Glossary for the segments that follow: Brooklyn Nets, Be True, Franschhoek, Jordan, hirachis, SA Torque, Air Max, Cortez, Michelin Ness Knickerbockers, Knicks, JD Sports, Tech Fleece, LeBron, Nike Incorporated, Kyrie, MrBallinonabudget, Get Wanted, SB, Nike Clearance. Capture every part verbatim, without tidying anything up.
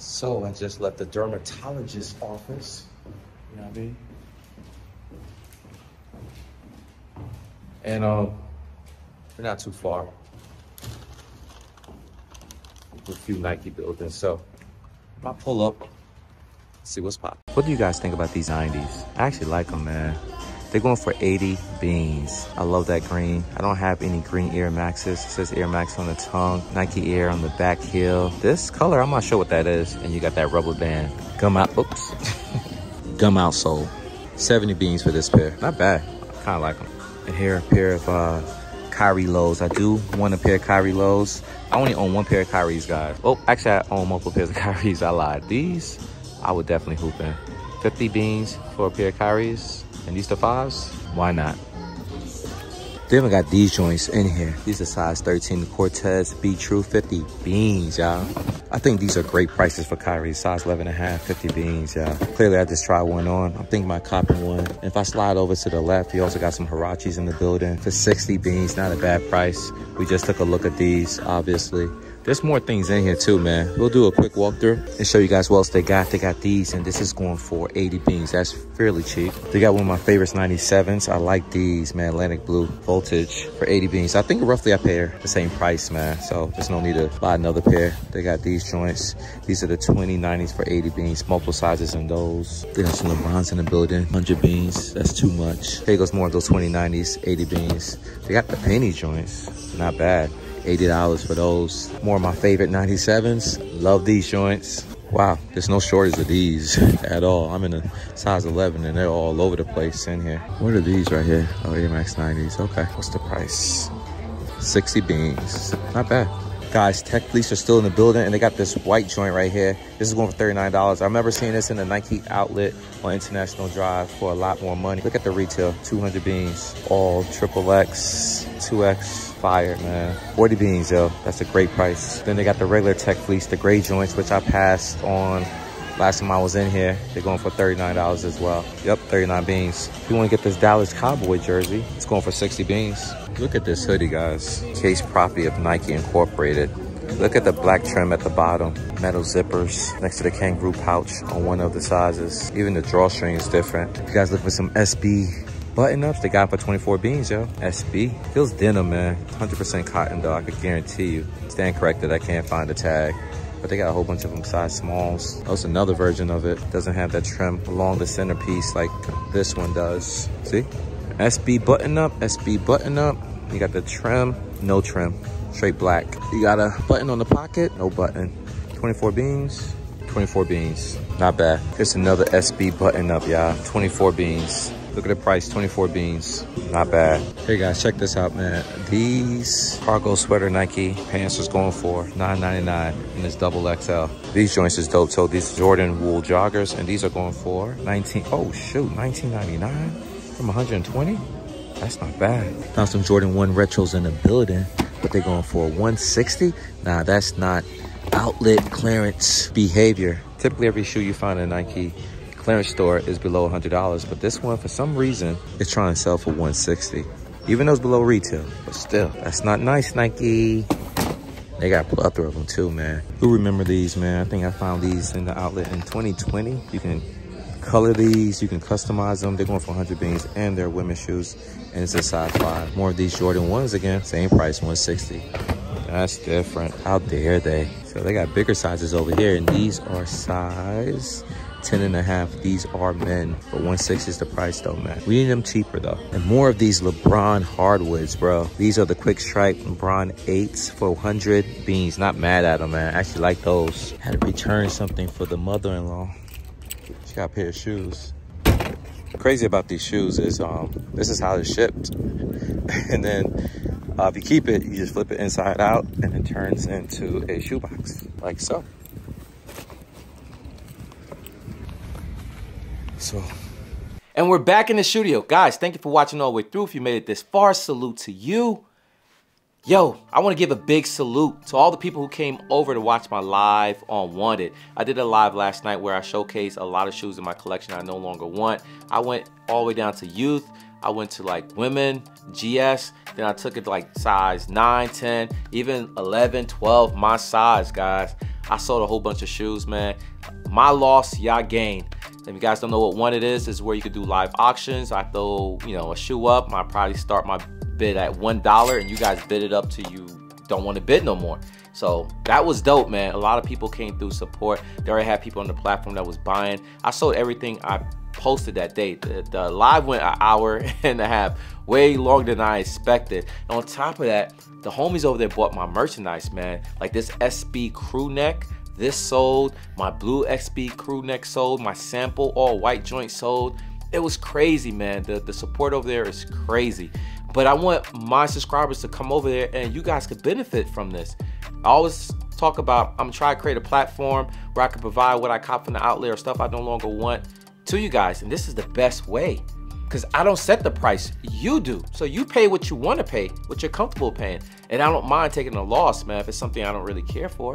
So I just left the dermatologist's office. You know what I mean? And um, we're not too far. A few Nike buildings. So if I pull up, see what's poppin'. What do you guys think about these nineties? I actually like them, man. They're going for eighty beans. I love that green. I don't have any green Air Maxes. It says Air Max on the tongue, Nike Air on the back heel. This color, I'm not sure what that is. And you got that rubber band. Gum out, oops. Gum out sole. seventy beans for this pair. Not bad. I kind of like them. And here a pair of uh, Kyrie lows. I do want a pair of Kyrie lows. I only own one pair of Kyrie's, guys. Oh, actually, I own multiple pairs of Kyrie's. I lied. These, I would definitely hoop in. fifty beans for a pair of Kyrie's. And these the fives? Why not? They even got these joints in here. These are size thirteen, Cortez, Be True, fifty beans, y'all. I think these are great prices for Kyrie. Size eleven and a half, fifty beans, y'all. Clearly, I just tried one on. I'm thinking about copping one. And if I slide over to the left, you also got some Hirachis in the building for sixty beans. Not a bad price. We just took a look at these, obviously. There's more things in here too, man. We'll do a quick walkthrough and show you guys what else they got. They got these, and this is going for eighty beans. That's fairly cheap. They got one of my favorites, ninety-sevens. I like these, man. Atlantic Blue Voltage for eighty beans. I think roughly I pay the same price, man. So there's no need to buy another pair. They got these joints. These are the twenty nineties for eighty beans. Multiple sizes in those. They got some LeBrons in the building. one hundred beans. That's too much. Here goes more of those twenty nineties, eighty beans. They got the penny joints. Not bad. eighty dollars for those. More of my favorite ninety-sevens. Love these joints. Wow, there's no shortage of these at all. I'm in a size eleven and they're all over the place in here. What are these right here? Oh, Air Max nineties. Okay, what's the price? sixty beans. Not bad. Guys, Tech Fleece are still in the building and they got this white joint right here. This is going for thirty-nine dollars. I remember seeing this in the Nike outlet on International Drive for a lot more money. Look at the retail, two hundred beans, all triple X, two X, fire, man. forty beans, yo, that's a great price. Then they got the regular Tech Fleece, the gray joints, which I passed on last time I was in here. They're going for thirty-nine dollars as well. Yep, thirty-nine beans. If you want to get this Dallas Cowboy jersey, it's going for sixty beans. Look at this hoodie, guys. Case property of Nike Incorporated. Look at the black trim at the bottom. Metal zippers next to the kangaroo pouch on one of the sizes. Even the drawstring is different. If you guys look for some S B button-ups, they got for twenty-four beans, yo. S B. Feels denim, man. one hundred percent cotton, though. I could guarantee you. Stand corrected, I can't find the tag. But they got a whole bunch of them size smalls. That was another version of it. Doesn't have that trim along the centerpiece like this one does. See? S B button-up, S B button-up. You got the trim, no trim, straight black. You got a button on the pocket, no button. twenty-four beans, twenty-four beans. Not bad. It's another S B button-up, y'all. twenty-four beans. Look at the price, twenty-four beans. Not bad. Hey guys, check this out, man. These cargo sweater Nike pants was going for nine ninety-nine, and it's double X L. These joints is dope. So these Jordan wool joggers, and these are going for nineteen. Oh shoot, nineteen ninety-nine from one hundred twenty. That's not bad. Found some Jordan one retros in the building, but they're going for one sixty. Nah, that's not outlet clearance behavior. Typically, every shoe you find in Nike clearance store is below one hundred dollars, but this one for some reason is trying to sell for one sixty, even though it's below retail. But still, that's not nice, Nike. They got a plethora of them too, man. Who remember these, man? I think I found these in the outlet in twenty twenty. You can color these, you can customize them. They're going for one hundred beans, and they're women's shoes, and it's a size five. More of these Jordan ones again, same price, one sixty. That's different. How dare they? So they got bigger sizes over here, and these are size ten and a half. These are men, but one six is the price though, man. We need them cheaper though. And more of these LeBron hardwoods, bro. These are the quick stripe LeBron eights for one hundred beans. Not mad at them, man. I actually like those. Had to return something for the mother-in-law. She got a pair of shoes. Crazy about these shoes is um this is how it's shipped. And then uh, if you keep it, you just flip it inside out and it turns into a shoebox like so. So. And we're back in the studio. Guys, thank you for watching all the way through. If you made it this far, salute to you. Yo, I want to give a big salute to all the people who came over to watch my live on Wanted. I did a live last night where I showcased a lot of shoes in my collection I no longer want. I went all the way down to youth. I went to like women, G S, then I took it to like size nine, ten, even eleven, twelve, my size, guys. I sold a whole bunch of shoes, man. My loss, y'all gain. If you guys don't know what Wanted is, is where you could do live auctions. I throw, you know, a shoe up. I probably start my bid at one dollar, and you guys bid it up to you don't want to bid no more. So that was dope, man. A lot of people came through support. They already had people on the platform that was buying. I sold everything I posted that day. The, the live went an hour and a half, way longer than I expected. And on top of that, the homies over there bought my merchandise, man. Like this S B crew neck, this sold. My blue S B crew neck sold. My sample all white joint sold. It was crazy, man. The, the support over there is crazy. But I want my subscribers to come over there, and you guys could benefit from this. I always talk about I'm trying to create a platform where I can provide what I cop from the outlet or stuff I no longer want to you guys. And this is the best way, because I don't set the price, you do. So you pay what you want to pay, what you're comfortable paying. And I don't mind taking a loss, man, if it's something I don't really care for.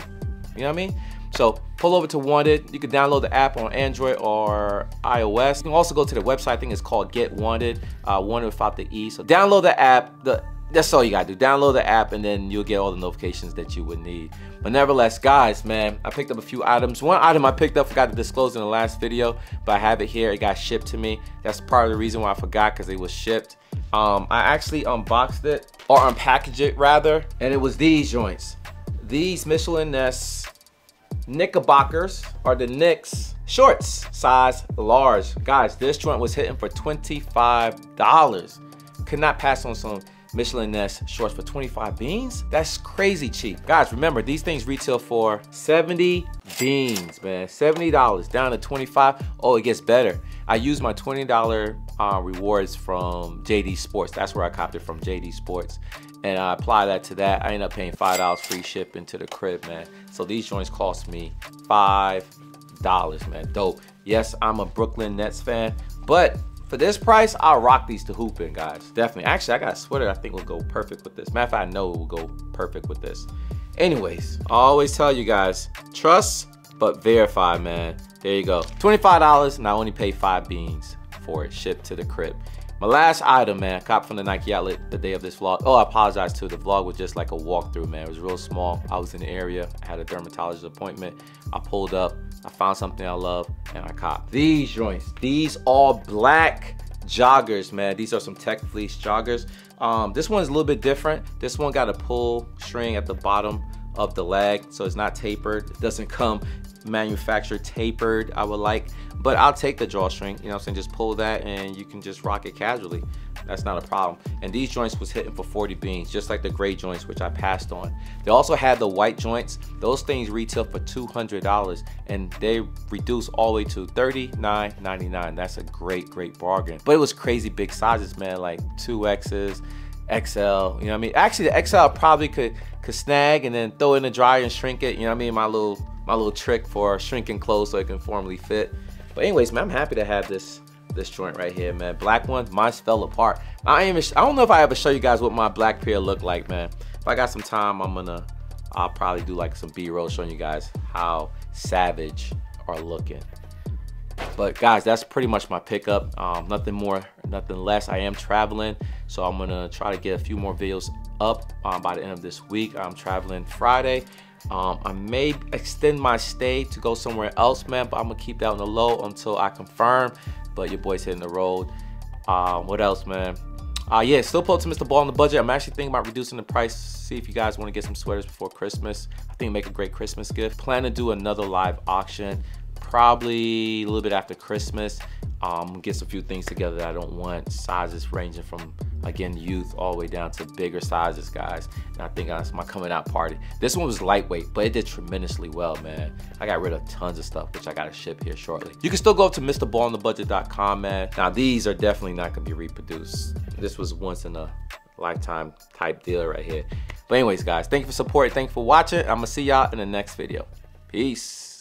You know what I mean? So pull over to Wanted. You can download the app on Android or iOS. You can also go to the website. I think it's called Get Wanted, uh, Wanted without the E. So download the app. The, that's all you gotta do. Download the app, and then you'll get all the notifications that you would need. But nevertheless, guys, man, I picked up a few items. One item I picked up, forgot to disclose in the last video, but I have it here. It got shipped to me. That's part of the reason why I forgot, because it was shipped. Um, I actually unboxed it, or unpackaged it rather, and it was these joints. These Michelin Ness Knickerbockers are the Knicks shorts, size large. Guys, this joint was hitting for twenty-five dollars. Could not pass on some Michelin Ness shorts for twenty-five beans? That's crazy cheap. Guys, remember, these things retail for seventy beans, man. seventy dollars down to twenty-five. Oh, it gets better. I used my twenty dollar uh, rewards from J D Sports. That's where I copped it from, J D Sports. And I apply that to that. I end up paying five dollars free shipping to the crib, man. So these joints cost me five dollars, man. Dope. Yes, I'm a Brooklyn Nets fan, but for this price, I'll rock these to hooping, guys. Definitely. Actually, I got a sweater I think will go perfect with this. Matter of fact, I know it will go perfect with this. Anyways, I always tell you guys, trust but verify, man. There you go. twenty-five dollars, and I only paid five beans for it, shipped to the crib. My last item, man, I copped from the Nike outlet the day of this vlog. Oh, I apologize too. The vlog was just like a walkthrough, man. It was real small. I was in the area. I had a dermatologist appointment. I pulled up. I found something I love, and I copped. These joints, these all black joggers, man. These are some Tech Fleece joggers. Um, this one's a little bit different. This one got a pull string at the bottom of the leg, so it's not tapered. It doesn't come manufactured tapered, I would like, but I'll take the drawstring, you know what I'm saying? Just pull that and you can just rock it casually. That's not a problem. And these joints was hitting for forty beans, just like the gray joints, which I passed on. They also had the white joints. Those things retail for two hundred dollars, and they reduced all the way to thirty-nine ninety-nine. That's a great, great bargain. But it was crazy big sizes, man, like two X's, X L, you know what I mean? Actually, the X L probably could could snag and then throw it in the dryer and shrink it, you know what I mean? My little my little trick for shrinking clothes so it can formally fit. But anyways, man, I'm happy to have this this joint right here, man. Black ones, mine fell apart. I ain't even, I don't know if I ever show you guys what my black pair look like, man. If I got some time, I'm gonna, I'll probably do like some B-roll showing you guys how savage are looking. But guys, that's pretty much my pickup. Um, nothing more, nothing less. I am traveling, so I'm gonna try to get a few more videos up um, by the end of this week. I'm traveling Friday. Um, I may extend my stay to go somewhere else, man, but I'm gonna keep that on the low until I confirm. But your boy's hitting the road. Um, what else, man? Uh, yeah, still posting Mister Ball on the Budget. I'm actually thinking about reducing the price. See if you guys want to get some sweaters before Christmas. I think it'll make a great Christmas gift. Plan to do another live auction, probably a little bit after Christmas. Um, get some few things together that I don't want. Sizes ranging from, again, youth all the way down to bigger sizes, guys. And I think that's my coming out party. This one was lightweight, but it did tremendously well, man. I got rid of tons of stuff, which I gotta ship here shortly. You can still go up to Mister Ballin on the Budget dot com, man. Now, these are definitely not gonna be reproduced. This was once in a lifetime type deal right here. But anyways, guys, thank you for support. Thank you for watching. I'm gonna see y'all in the next video. Peace.